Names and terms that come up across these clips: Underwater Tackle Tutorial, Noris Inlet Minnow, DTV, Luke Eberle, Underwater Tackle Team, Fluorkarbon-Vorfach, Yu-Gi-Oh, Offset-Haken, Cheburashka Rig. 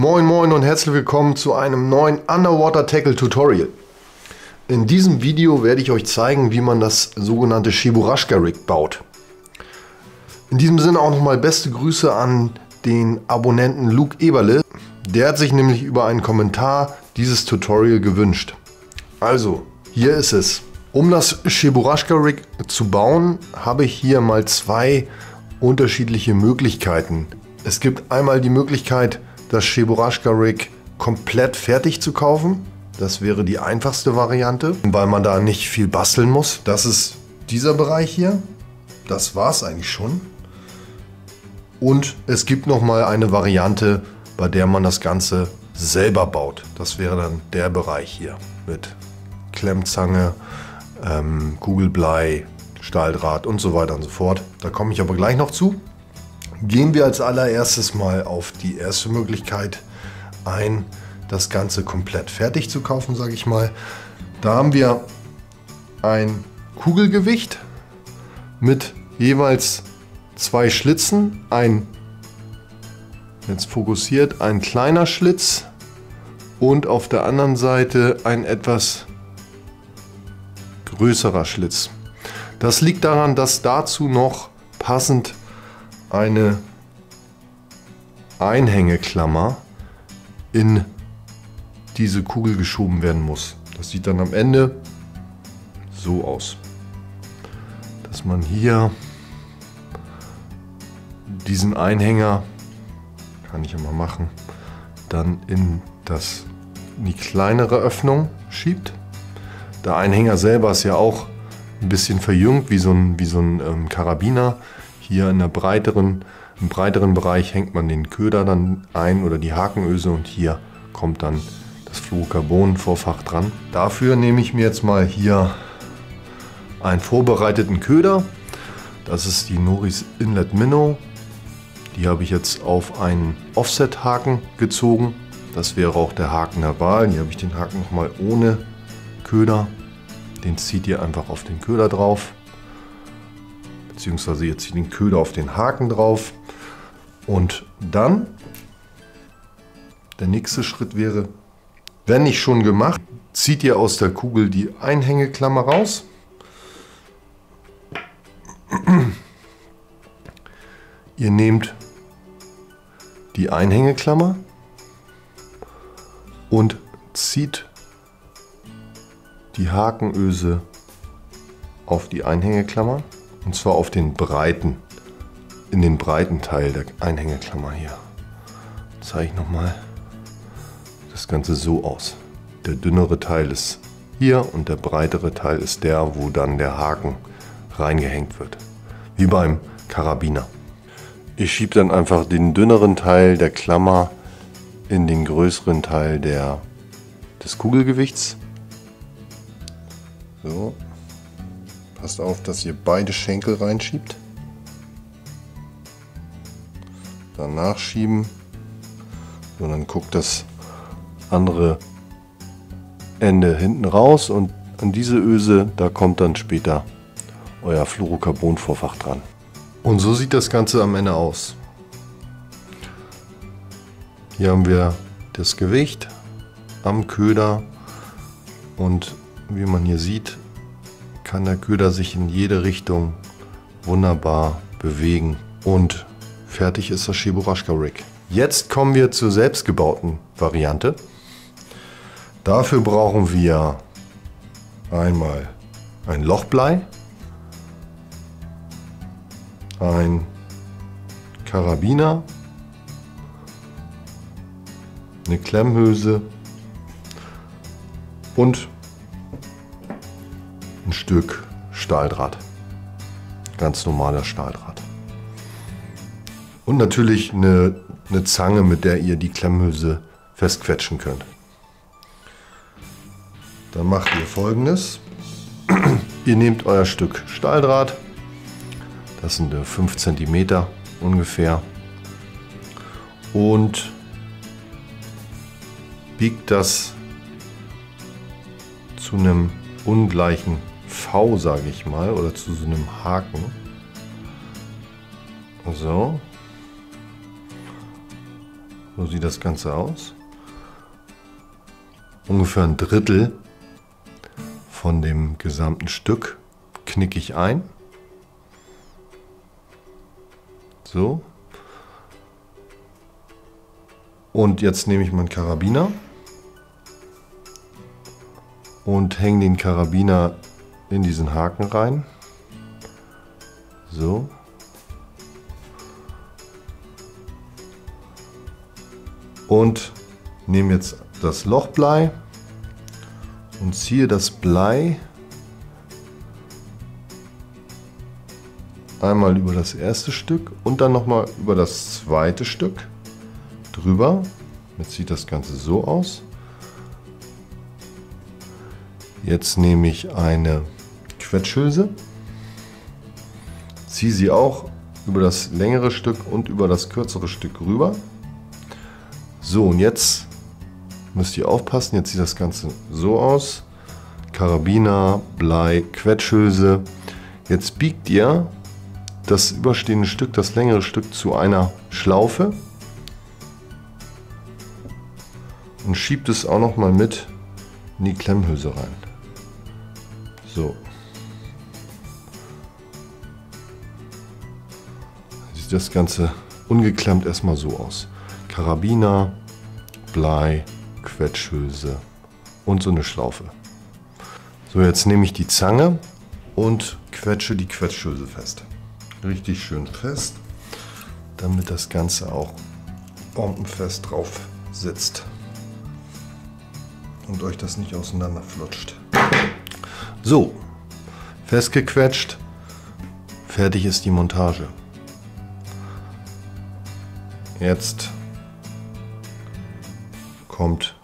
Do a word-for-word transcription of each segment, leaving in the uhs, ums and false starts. Moin moin und herzlich willkommen zu einem neuen Underwater Tackle Tutorial. In diesem Video werde ich euch zeigen, wie man das sogenannte Cheburashka Rig baut. In diesem Sinne auch nochmal beste Grüße an den Abonnenten Luke Eberle. Der hat sich nämlich über einen Kommentar dieses Tutorial gewünscht. Also, hier ist es. Um das Cheburashka Rig zu bauen, habe ich hier mal zwei unterschiedliche Möglichkeiten. Es gibt einmal die Möglichkeit, das Cheburashka Rig komplett fertig zu kaufen. Das wäre die einfachste Variante, weil man da nicht viel basteln muss. Das ist dieser Bereich hier. Das war es eigentlich schon. Und es gibt nochmal eine Variante, bei der man das Ganze selber baut. Das wäre dann der Bereich hier mit Klemmzange, ähm, Kugelblei, Stahldraht und so weiter und so fort. Da komme ich aber gleich noch zu. Gehen wir als allererstes mal auf die erste Möglichkeit ein, das Ganze komplett fertig zu kaufen, sage ich mal. Da haben wir ein Kugelgewicht mit jeweils zwei Schlitzen, ein, jetzt fokussiert, ein kleiner Schlitz und auf der anderen Seite ein etwas größerer Schlitz. Das liegt daran, dass dazu noch passend eine Einhängeklammer in diese Kugel geschoben werden muss. Das sieht dann am Ende so aus, dass man hier diesen Einhänger, kann ich immer machen, dann in, das, in die kleinere Öffnung schiebt. Der Einhänger selber ist ja auch ein bisschen verjüngt, wie so ein, wie so ein ähm, Karabiner. Hier in der breiteren, im breiteren Bereich hängt man den Köder dann ein oder die Hakenöse und hier kommt dann das Fluorkarbon-Vorfach dran. Dafür nehme ich mir jetzt mal hier einen vorbereiteten Köder. Das ist die Noris Inlet Minnow. Die habe ich jetzt auf einen Offset-Haken gezogen. Das wäre auch der Haken der Wahl. Hier habe ich den Haken nochmal ohne Köder. Den zieht ihr einfach auf den Köder drauf. Beziehungsweise jetzt den Köder auf den Haken drauf und dann der nächste Schritt wäre, wenn nicht schon gemacht, zieht ihr aus der Kugel die Einhängeklammer raus, ihr nehmt die Einhängeklammer und zieht die Hakenöse auf die Einhängeklammer. Und zwar auf den breiten, in den breiten Teil der Einhängeklammer hier. Zeige ich nochmal das Ganze so aus. Der dünnere Teil ist hier und der breitere Teil ist der, wo dann der Haken reingehängt wird. Wie beim Karabiner. Ich schiebe dann einfach den dünneren Teil der Klammer in den größeren Teil der, des Kugelgewichts. So. Passt auf, dass ihr beide Schenkel reinschiebt. Danach schieben. Und dann guckt das andere Ende hinten raus und an diese Öse, da kommt dann später euer Fluorocarbon-Vorfach dran. Und so sieht das Ganze am Ende aus. Hier haben wir das Gewicht am Köder und wie man hier sieht, kann der Köder sich in jede Richtung wunderbar bewegen und fertig ist das Cheburashka Rig. Jetzt kommen wir zur selbstgebauten Variante. Dafür brauchen wir einmal ein Lochblei, ein Karabiner, eine Klemmhülse und ein Stück Stahldraht, ganz normaler Stahldraht und natürlich eine, eine Zange, mit der ihr die Klemmhülse festquetschen könnt. Dann macht ihr Folgendes: Ihr nehmt euer Stück Stahldraht, das sind fünf Zentimeter ungefähr, und biegt das zu einem ungleichen V, sage ich mal, oder zu so einem Haken. So. So sieht das Ganze aus. Ungefähr ein Drittel von dem gesamten Stück knicke ich ein. So. Und jetzt nehme ich meinen Karabiner und hänge den Karabiner in diesen Haken rein. So. Und nehme jetzt das Lochblei und ziehe das Blei einmal über das erste Stück und dann nochmal über das zweite Stück drüber. Jetzt sieht das Ganze so aus. Jetzt nehme ich eine Quetschhülse, ziehe sie auch über das längere Stück und über das kürzere Stück rüber. So, und jetzt müsst ihr aufpassen, jetzt sieht das Ganze so aus. Karabiner, Blei, Quetschhülse. Jetzt biegt ihr das überstehende Stück, das längere Stück zu einer Schlaufe und schiebt es auch noch mal mit in die Klemmhülse rein. So. Sieht das Ganze ungeklemmt erstmal so aus. Karabiner, Blei, Quetschhülse und so eine Schlaufe. So, jetzt nehme ich die Zange und quetsche die Quetschhülse fest. Richtig schön fest, damit das Ganze auch bombenfest drauf sitzt und euch das nicht auseinanderflutscht. So, festgequetscht, fertig ist die Montage. Jetzt kommt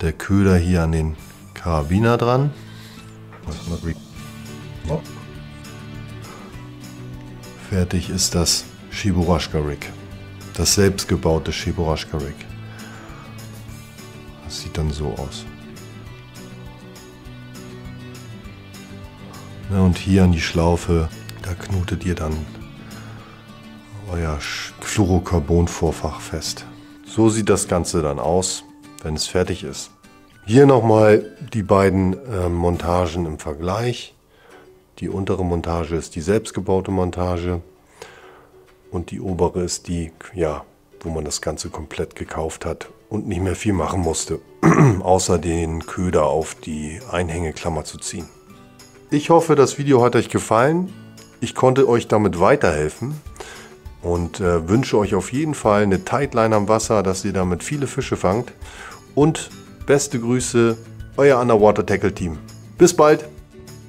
der Köder hier an den Karabiner dran. Fertig ist das Cheburashka Rig, das selbstgebaute Cheburashka Rig. Das sieht dann so aus. Und hier an die Schlaufe, da knotet ihr dann euer Fluorkarbon-Vorfach fest. So sieht das Ganze dann aus, wenn es fertig ist. Hier nochmal die beiden äh, Montagen im Vergleich. Die untere Montage ist die selbstgebaute Montage und die obere ist die, ja, wo man das Ganze komplett gekauft hat und nicht mehr viel machen musste, außer den Köder auf die Einhängeklammer zu ziehen. Ich hoffe, das Video hat euch gefallen. Ich konnte euch damit weiterhelfen und äh, wünsche euch auf jeden Fall eine Tightline am Wasser, dass ihr damit viele Fische fangt. Und beste Grüße, euer Underwater Tackle Team. Bis bald!